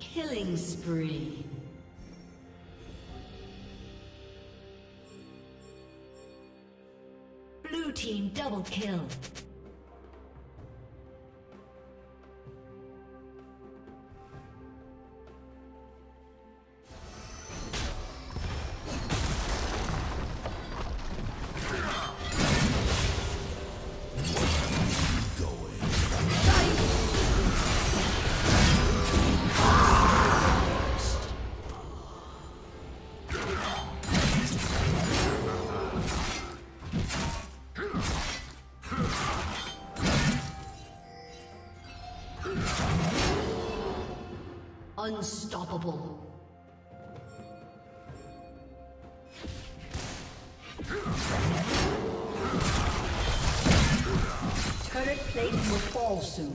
Killing spree. Blue team double kill. Unstoppable. Turret plate will fall soon.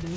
Blue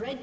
Red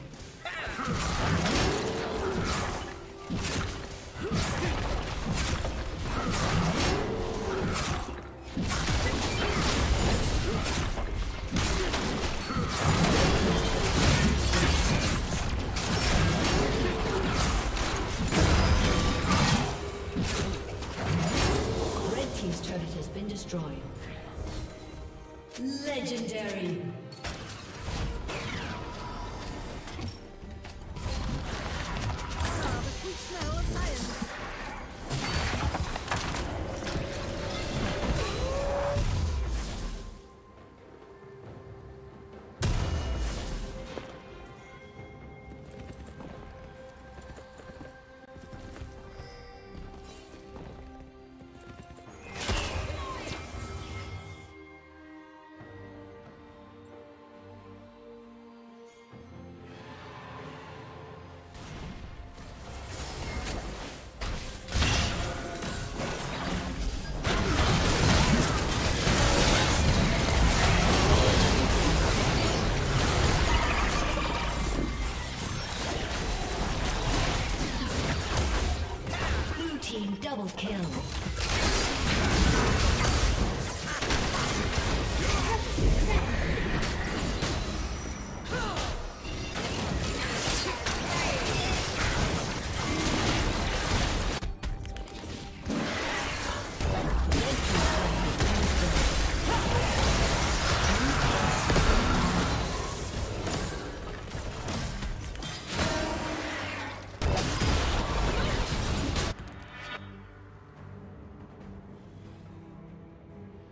Red team's turret has been destroyed. Legendary. Double kill.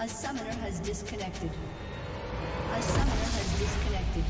A summoner has disconnected. A summoner has disconnected.